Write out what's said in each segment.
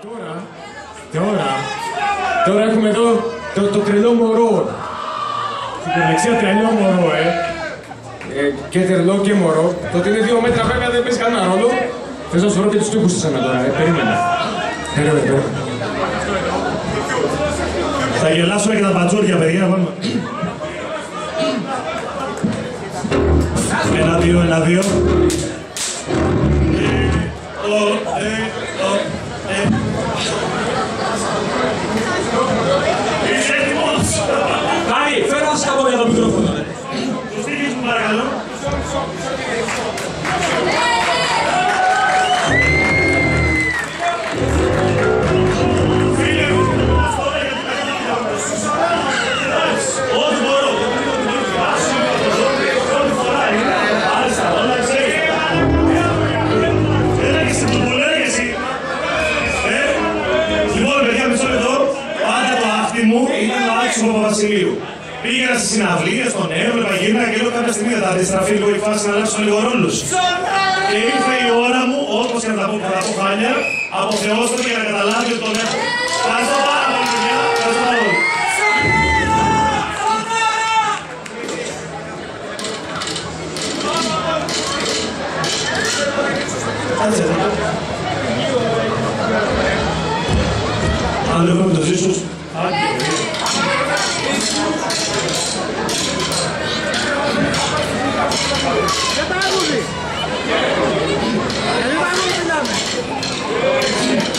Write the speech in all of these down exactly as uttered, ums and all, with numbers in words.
Και τώρα, τώρα, τώρα έχουμε εδώ το, το τρελό μωρό. Στην κυριολεξία τρελό μωρό, ε. ε. Και τρελό και μωρό. Το ότι είναι δύο μέτρα βέβαια δεν παίζει κανένα ρόλο. Θες να σου βρω και τους τούχους εσένα τώρα, ε. Περίμενε. Περίμενε, περίμενε. Θα γελάσουμε και τα πατζούρια, παιδιά. Πάμε. Ένα, δύο, ένα, δύο. Είσαι έτοιμος! Άρη, φέρω τα σκαμπό για το μικρόφωνο. Το στήριξ μου παρακαλώ. Φίλε μου, αυτό δεν είναι κατάλληλα. Σου σαράνω, κοιτάξεις. Ό,τι μπορώ, το πίνω την πόρκη. Άσου, το ζώπιο, πρώτη φορά. Άλιστα, όλα ξέρεις. Δεν έχεις το πουλέγε εσύ. Λοιπόν, παιδιά, μισό εδώ. Πάντα το άφτη μου ήταν ο Άλεξης ο Παπαβασιλείου. Πήγαινα στις συναυλίες, στον έβλεπα, γύρνα και λέω κάποια στιγμή θα αντιστραφεί λίγο η φάση να αλλάξουν λίγο ρόλους. Και ήρθε η ώρα μου, όπως και να τα πω, θα τα πω χάλια, αποθεώστε και να καταλάβει ότι τον έχω. Ευχαριστώ πάρα πολύ, παιδιά. Ευχαριστώ πάρα πολύ. Κάτσε εδώ. Αν έχουμε με το Ζήσους. Δεν παραγούδι! Δεν παραγούδι μιλάμε! Thank you.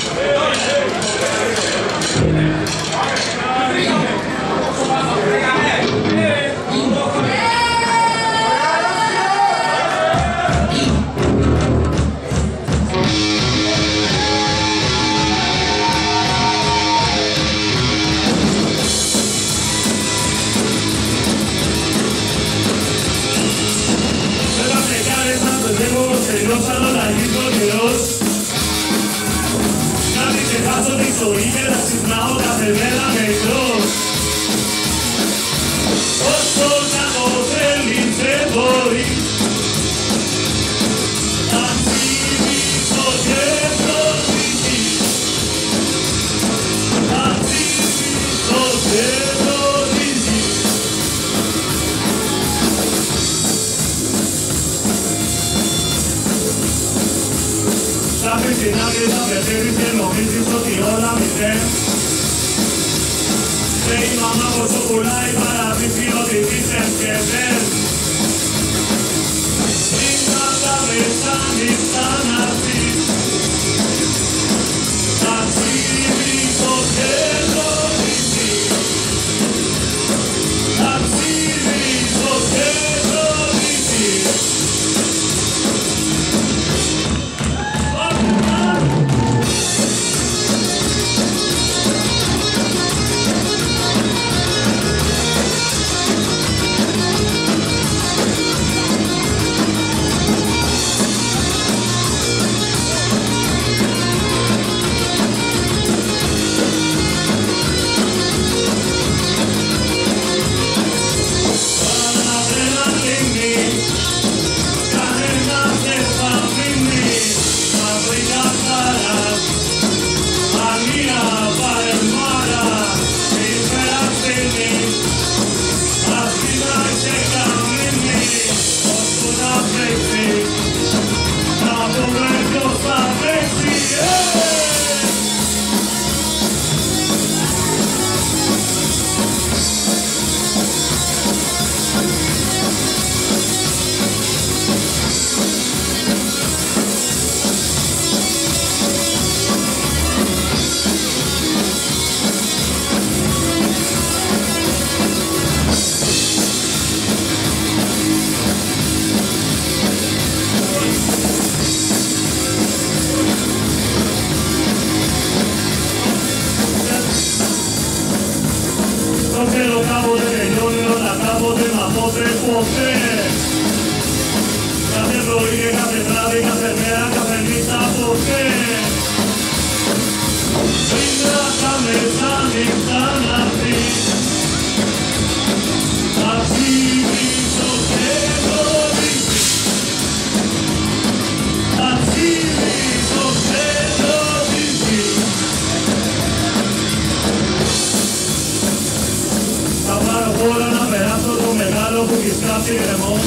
πειρασύρεμος.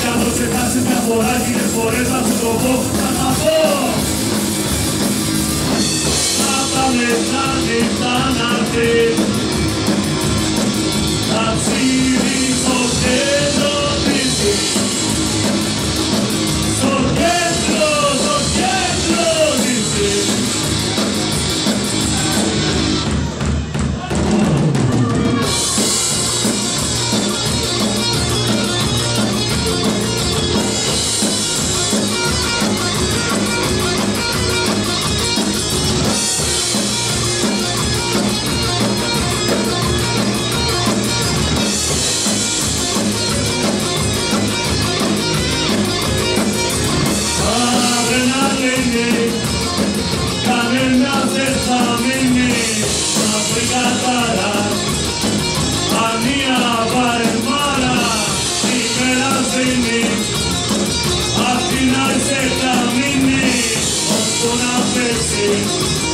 Κι αν το ξεχάσεις μια φορά χίλιες φορές θα σου το πω, θα τα πω. Απ' τα μεθάνη θα να'ρθείς, θα ψηφίσω και νοτήσεις. Στο κέντρο, στο κέντρο νησί. I'll be nice and I'll be nice.